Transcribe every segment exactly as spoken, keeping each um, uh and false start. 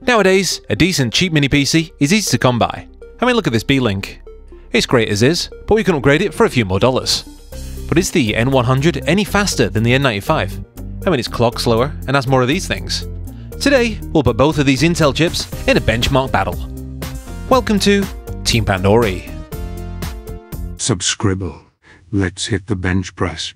Nowadays, a decent cheap mini P C is easy to come by. I mean, look at this B-Link. It's great as is, but we can upgrade it for a few more dollars. But is the N one hundred any faster than the N ninety-five? I mean, it's clock slower and has more of these things. Today, we'll put both of these Intel chips in a benchmark battle. Welcome to Team Pandory. Subscribble. Let's hit the bench press.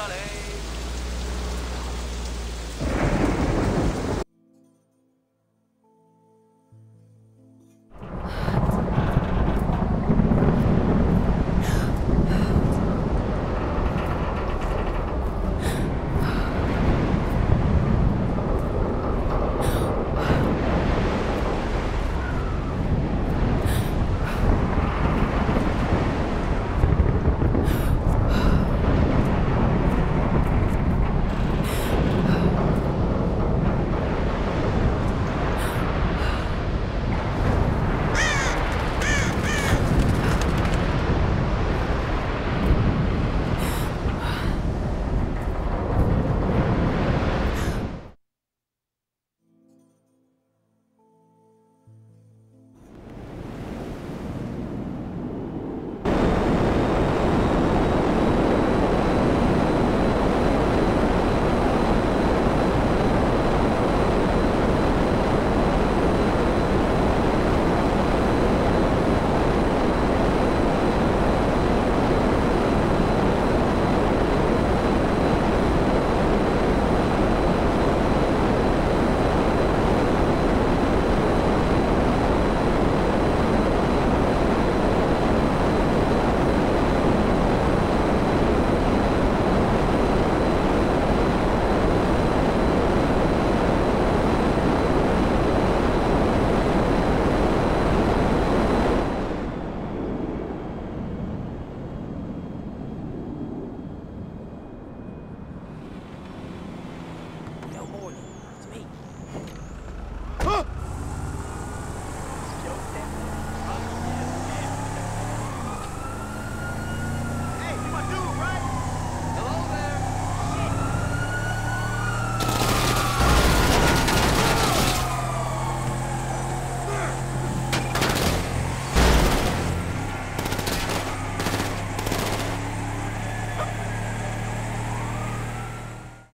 Pandory.